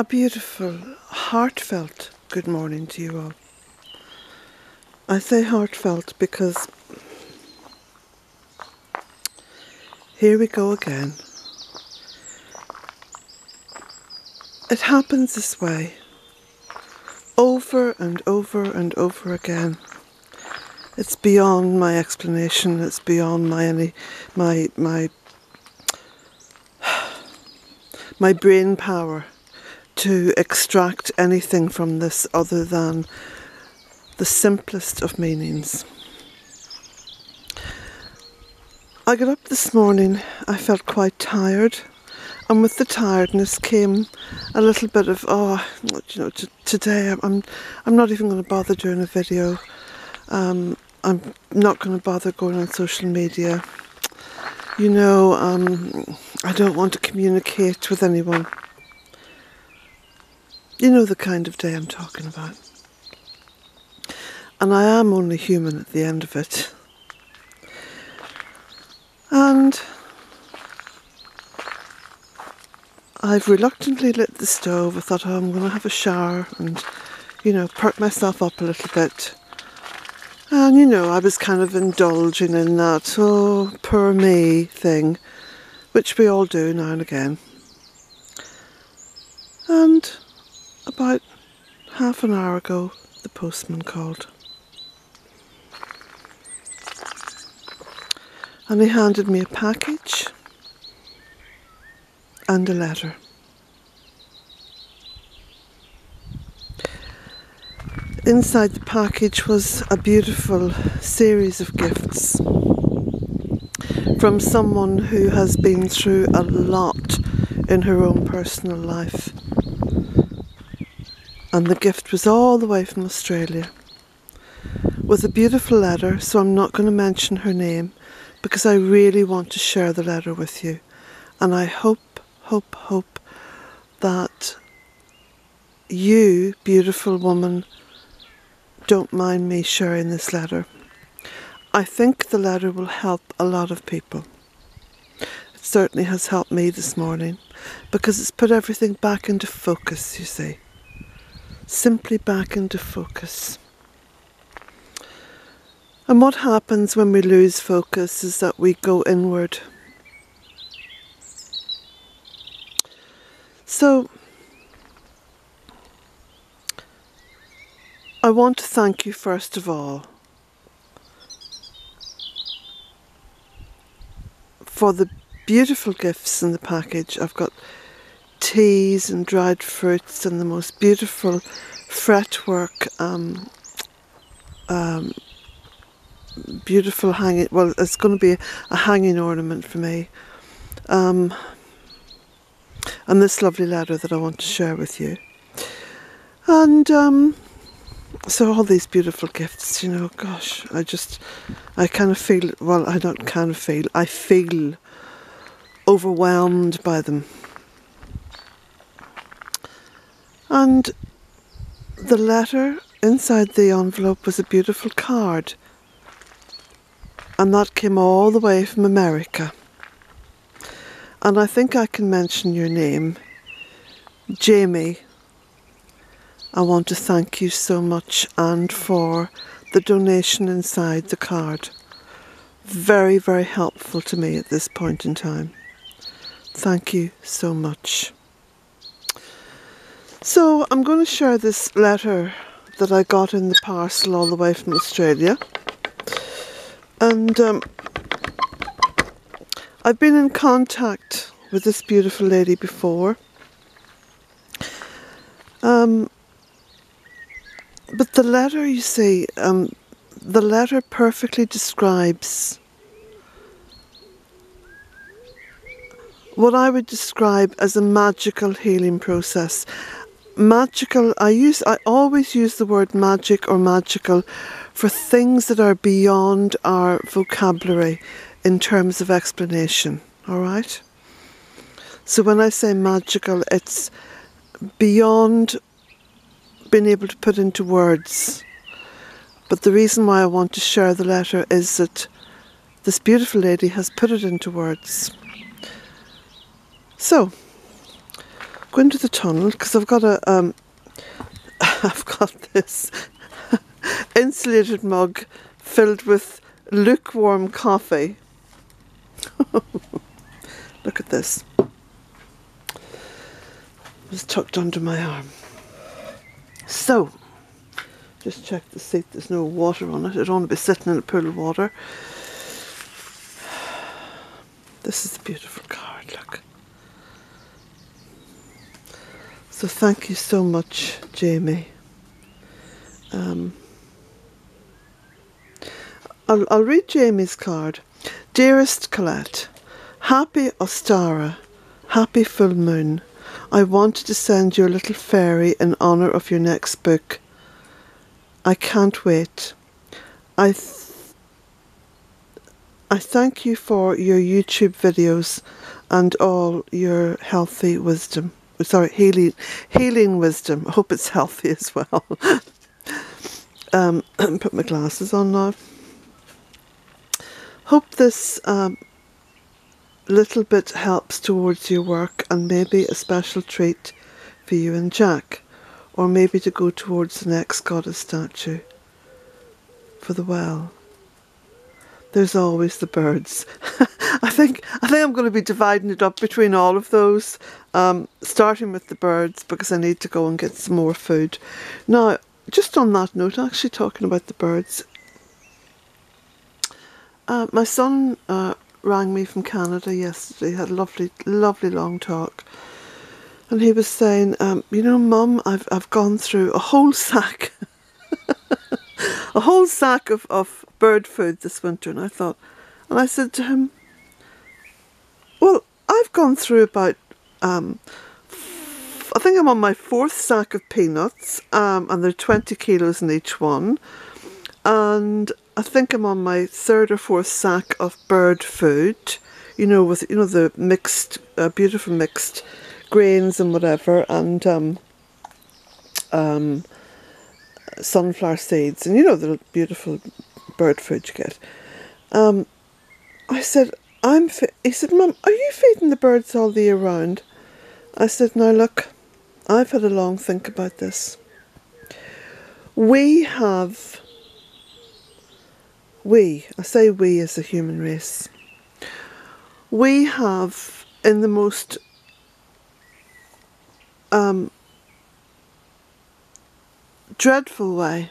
A beautiful, heartfelt good morning to you all. I say heartfelt because here we go again. It happens this way, over and over and over again. It's beyond my explanation, it's beyond my brain power to extract anything from this other than the simplest of meanings. I got up this morning, I felt quite tired, and with the tiredness came a little bit of, today I'm not even going to bother doing a video, I'm not going to bother going on social media, I don't want to communicate with anyone. You know the kind of day I'm talking about. And I am only human at the end of it. And I've reluctantly lit the stove. I thought, I'm going to have a shower and, perk myself up a little bit. And, I was kind of indulging in that, poor me thing, which we all do now and again. And about half an hour ago, the postman called. And he handed me a package and a letter. Inside the package was a beautiful series of gifts from someone who has been through a lot in her own personal life. And the gift was all the way from Australia with a beautiful letter, so I'm not going to mention her name because I really want to share the letter with you, and I hope that you, beautiful woman, don't mind me sharing this letter. I think the letter will help a lot of people. It certainly has helped me this morning because it's put everything back into focus, you see. Simply back into focus. And what happens when we lose focus is that we go inward. So I want to thank you first of all for the beautiful gifts in the package. I've got teas and dried fruits and the most beautiful fretwork, beautiful hanging, well, it's going to be a hanging ornament for me, and this lovely letter that I want to share with you. And so all these beautiful gifts, gosh, I feel overwhelmed by them. And the letter inside the envelope was a beautiful card, and that came all the way from America. And I think I can mention your name, Jamie. I want to thank you so much, and for the donation inside the card. Very, very helpful to me at this point in time. Thank you so much. So I'm going to share this letter that I got in the parcel all the way from Australia. And I've been in contact with this beautiful lady before. But the letter, you see, the letter perfectly describes what I would describe as a magical healing process. Magical, I always use the word magic or magical for things that are beyond our vocabulary in terms of explanation, all right? So when I say magical, it's beyond being able to put into words. But the reason why I want to share the letter is that this beautiful lady has put it into words. So go into the tunnel because I've got a I've got this insulated mug filled with lukewarm coffee. Look at this. It's tucked under my arm. So, just check the seat, there's no water on it. I don't want to be sitting in a pool of water. This is a beautiful card, look. So thank you so much, Jamie. I'll read Jamie's card. Dearest Colette, happy Ostara, happy full moon. I wanted to send you a little fairy in honour of your next book. I can't wait. I thank you for your YouTube videos and all your healthy wisdom. Sorry, healing wisdom. I hope it's healthy as well. Put my glasses on now. Hope this little bit helps towards your work and maybe a special treat for you and Jack, or maybe to go towards the next goddess statue for the well. There's always the birds. I think I'm going to be dividing it up between all of those, starting with the birds because I need to go and get some more food. Now, just on that note, actually talking about the birds, my son rang me from Canada yesterday, had a lovely long talk, and he was saying, you know, Mum, I've gone through a whole sack of bird food this winter. And I said to him, well, I've gone through about I think I'm on my 4th sack of peanuts, and they're 20 kilos in each one, and I think I'm on my 3rd or 4th sack of bird food, you know, with, you know, the mixed, beautiful mixed grains and whatever, and sunflower seeds, and you know, the beautiful bird food you get. I said, he said, Mum, are you feeding the birds all the year round? I said, now look, I've had a long think about this. I say we as a human race, we have in the most dreadful way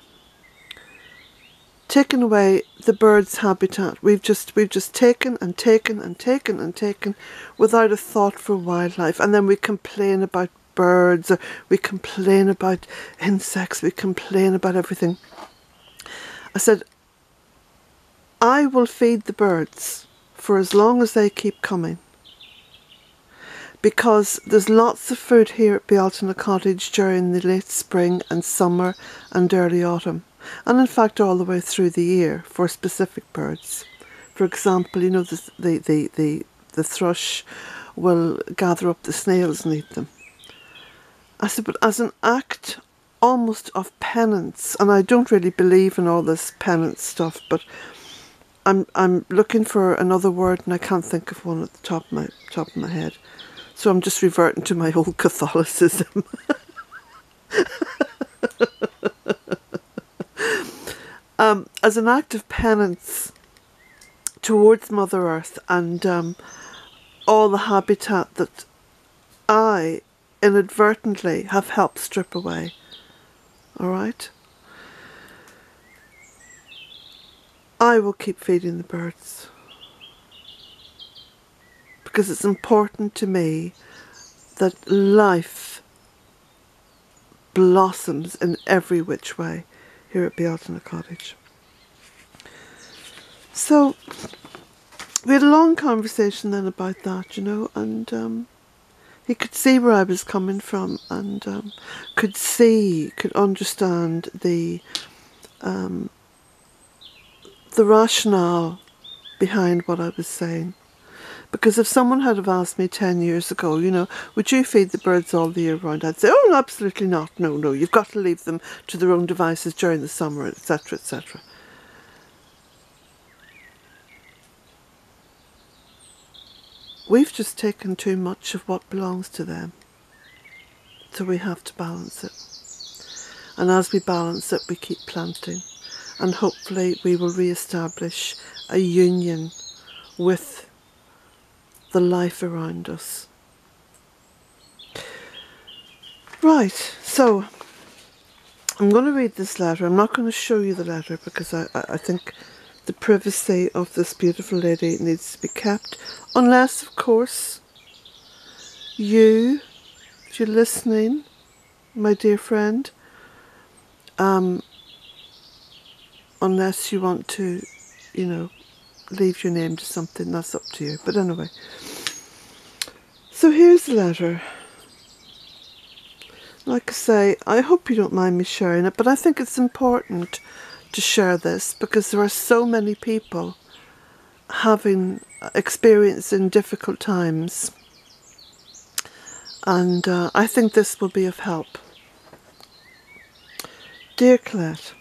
taken away the bird's habitat. We've just taken and taken and taken and taken without a thought for wildlife, and then we complain about birds, or we complain about insects, we complain about everything. I said, I will feed the birds for as long as they keep coming, because there's lots of food here at Bealtaine Cottage during the late spring and summer and early autumn, and in fact all the way through the year for specific birds. For example, you know, the thrush will gather up the snails and eat them. I said, but as an act almost of penance, and I don't really believe in all this penance stuff, but I'm looking for another word and I can't think of one at the top of my head. So I'm just reverting to my old Catholicism. As an act of penance towards Mother Earth and all the habitat that I inadvertently have helped strip away. All right? I will keep feeding the birds because it's important to me that life blossoms in every which way here at Bealtaine Cottage. So we had a long conversation then about that, you know, and he could see where I was coming from, and could understand the rationale behind what I was saying. Because if someone had have asked me 10 years ago, you know, would you feed the birds all the year round, I'd say, oh, absolutely not, no, you've got to leave them to their own devices during the summer, etc, etc. We've just taken too much of what belongs to them. so we have to balance it. And as we balance it, we keep planting, and hopefully we will re-establish a union with the life around us. Right, so I'm going to read this letter. I'm not going to show you the letter because I think the privacy of this beautiful lady needs to be kept, unless of course you, if you're listening, my dear friend, unless you want to, you know, leave your name to something, that's up to you. But anyway, so here's the letter. Like I say, I hope you don't mind me sharing it, but I think it's important to share this because there are so many people having, experiencing difficult times, and I think this will be of help. Dear Colette,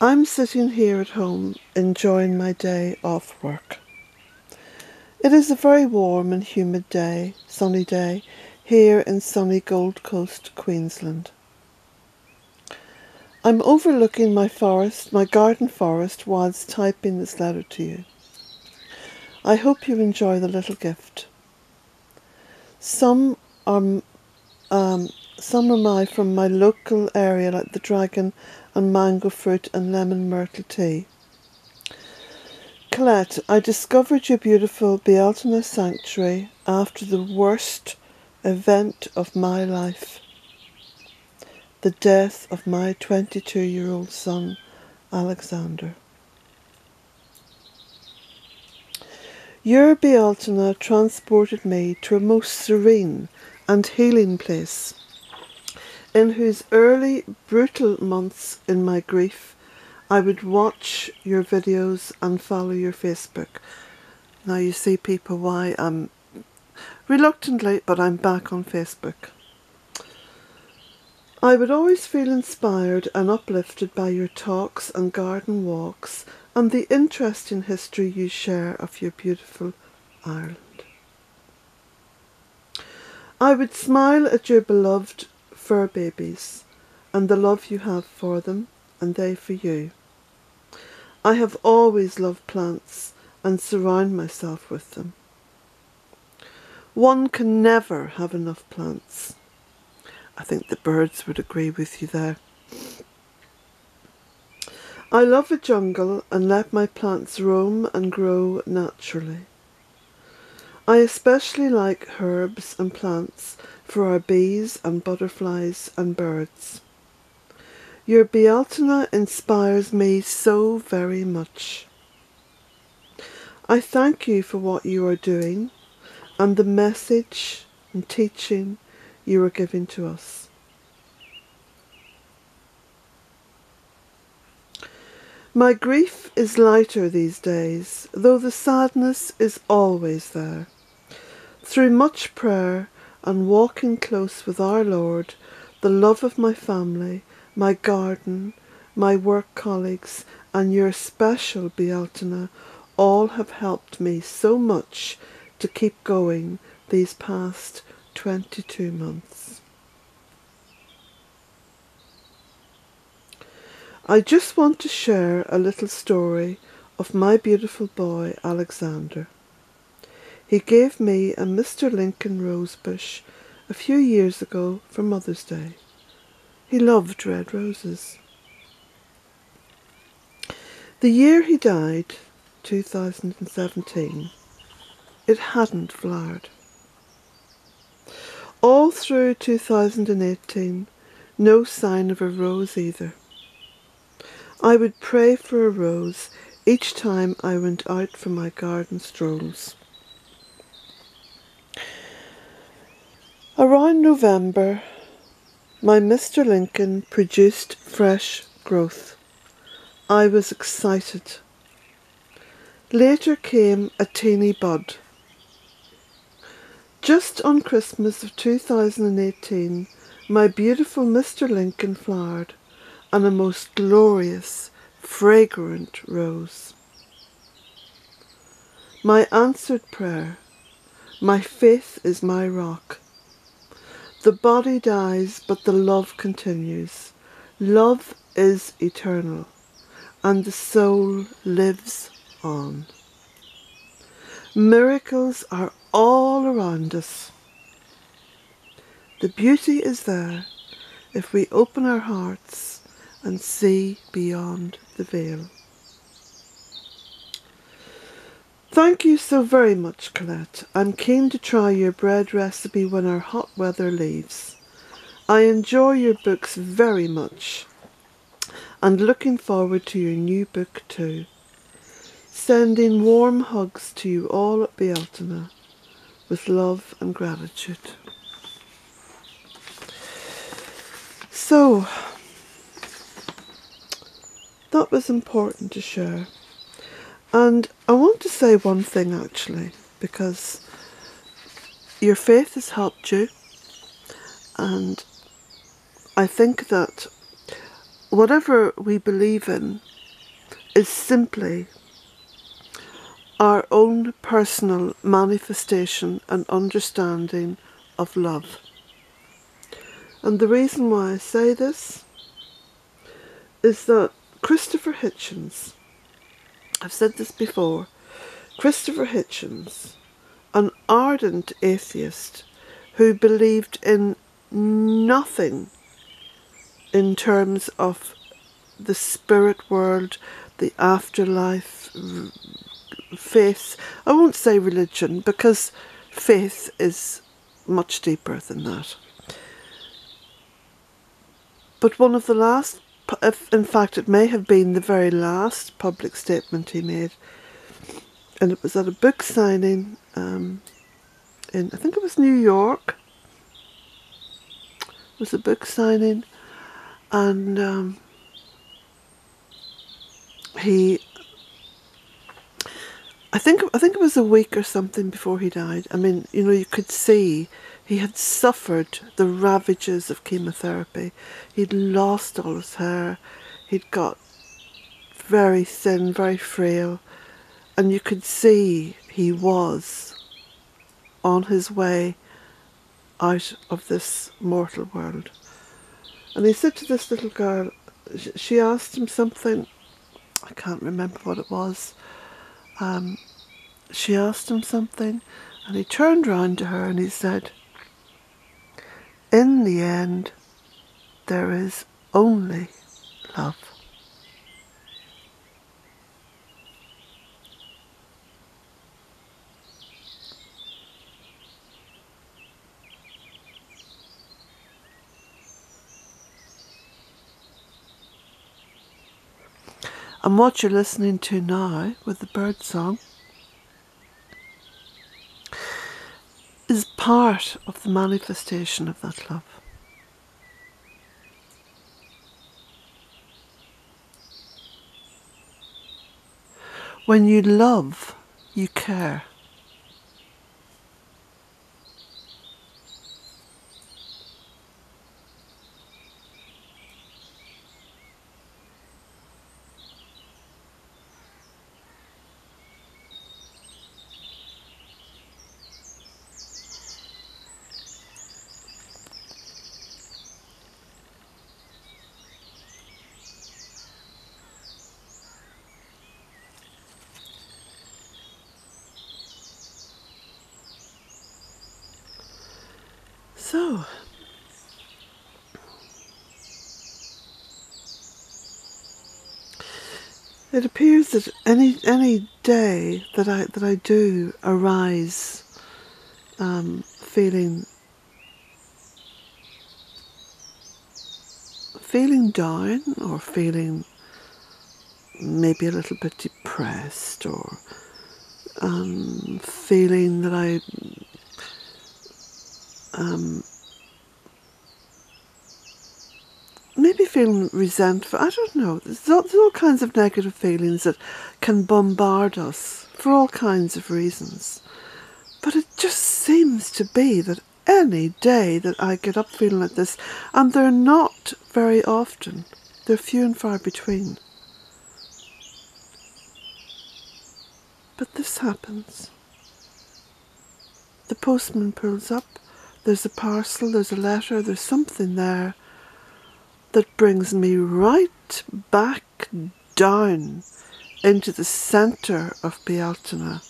I'm sitting here at home enjoying my day off work. It is a very warm and humid day, sunny day, here in sunny Gold Coast, Queensland. I'm overlooking my forest, my garden forest, whilst typing this letter to you. I hope you enjoy the little gift. Some are from my local area, like the dragon and mango fruit and lemon myrtle tea. Colette, I discovered your beautiful Bealtaine sanctuary after the worst event of my life, the death of my 22-year-old son, Alexander. Your Bealtaine transported me to a most serene and healing place, in whose early brutal months in my grief I would watch your videos and follow your Facebook. Now you see, people, why I'm reluctantly, but I'm back on Facebook. I would always feel inspired and uplifted by your talks and garden walks and the interesting history you share of your beautiful Ireland. I would smile at your beloved fur babies and the love you have for them and they for you. I have always loved plants and surround myself with them. One can never have enough plants. I think the birds would agree with you there. I love a jungle and let my plants roam and grow naturally. I especially like herbs and plants for our bees and butterflies and birds. Your Bealtaine inspires me so very much. I thank you for what you are doing and the message and teaching you are giving to us. My grief is lighter these days, though the sadness is always there. Through much prayer and walking close with our Lord, the love of my family, my garden, my work colleagues, and your special Bealtaine all have helped me so much to keep going these past 22 months. I just want to share a little story of my beautiful boy Alexander. He gave me a Mr Lincoln rose bush a few years ago for Mother's Day. He loved red roses. The year he died, 2017, it hadn't flowered. All through 2018, no sign of a rose either. I would pray for a rose each time I went out for my garden strolls. Around November, my Mr Lincoln produced fresh growth. I was excited. Later came a teeny bud. Just on Christmas of 2018, my beautiful Mr Lincoln flowered, and a most glorious, fragrant rose. My answered prayer, my faith is my rock, The body dies, but the love continues. Love is eternal, and the soul lives on. Miracles are all around us. The beauty is there if we open our hearts and see beyond the veil. Thank you so very much, Colette. I'm keen to try your bread recipe when our hot weather leaves. I enjoy your books very much and looking forward to your new book too. Sending warm hugs to you all at Bealtaine with love and gratitude. So, that was important to share. And I want to say one thing actually, because your faith has helped you, and I think that whatever we believe in is simply our own personal manifestation and understanding of love. And the reason why I say this is that Christopher Hitchens, I've said this before, Christopher Hitchens, an ardent atheist who believed in nothing in terms of the spirit world, the afterlife, faith. I won't say religion, because faith is much deeper than that. But one of the last, in fact it may have been the very last public statement he made, and it was at a book signing in, I think it was New York, it was a book signing, and I think it was a week or something before he died. I mean, you know, you could see he had suffered the ravages of chemotherapy. He'd lost all his hair. He'd got very thin, very frail. And you could see he was on his way out of this mortal world. And he said to this little girl, she asked him something. I can't remember what it was. She asked him something, and he turned round to her and he said, "In the end, there is only love." And what you're listening to now with the bird song is part of the manifestation of that love. When you love, you care. So, it appears that any day that I do arise feeling down, or feeling maybe a little bit depressed, or feeling that I maybe feeling resentful, I don't know, there's all kinds of negative feelings that can bombard us for all kinds of reasons. But it just seems to be that any day that I get up feeling like this, and they're not very often, they're few and far between, but this happens. The postman pulls up, There's a parcel, there's a letter, there's something there that brings me right back down into the centre of Bealtaine,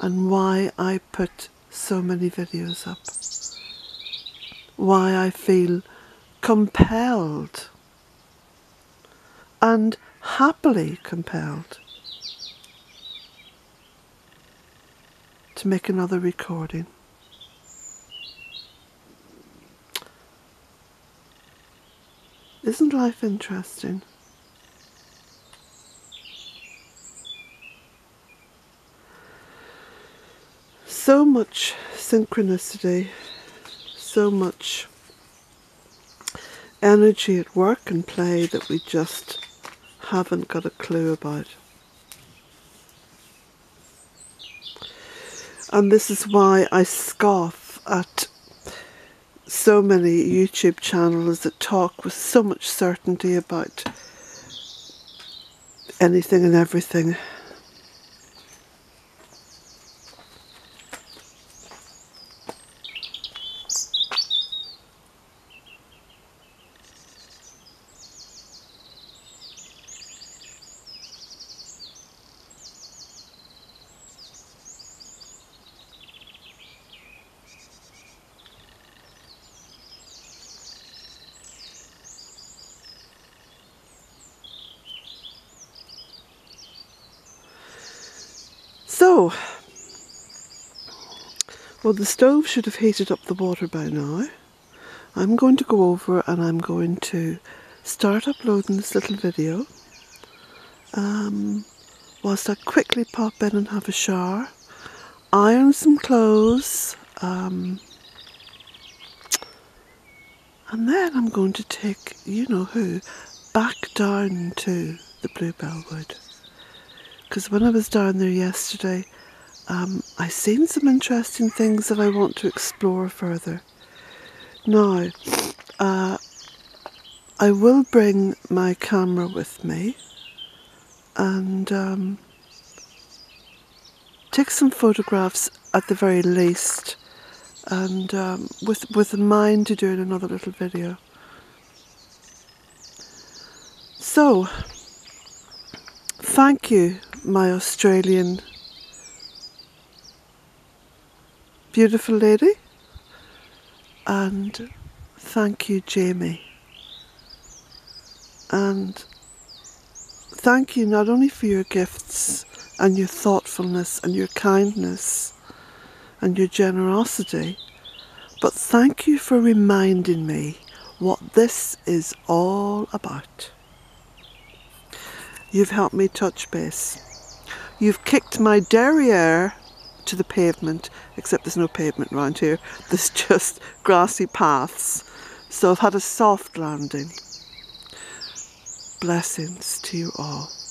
and why I put so many videos up, why I feel compelled and happily compelled to make another recording. Isn't life interesting? So much synchronicity, so much energy at work and play that we just haven't got a clue about. And this is why I scoff at so many YouTube channels that talk with so much certainty about anything and everything. So, well, the stove should have heated up the water by now. I'm going to go over and I'm going to start uploading this little video whilst I quickly pop in and have a shower, iron some clothes, and then I'm going to take you know who back down to the Bluebell Wood. Because when I was down there yesterday, I seen some interesting things that I want to explore further. Now, I will bring my camera with me and take some photographs at the very least, and with a mind to doing another little video. So, thank you, my Australian beautiful lady, and thank you, Jamie, and thank you not only for your gifts and your thoughtfulness and your kindness and your generosity, but thank you for reminding me what this is all about. You've helped me touch base. You've kicked my derriere to the pavement, except there's no pavement around here. There's just grassy paths. So I've had a soft landing. Blessings to you all.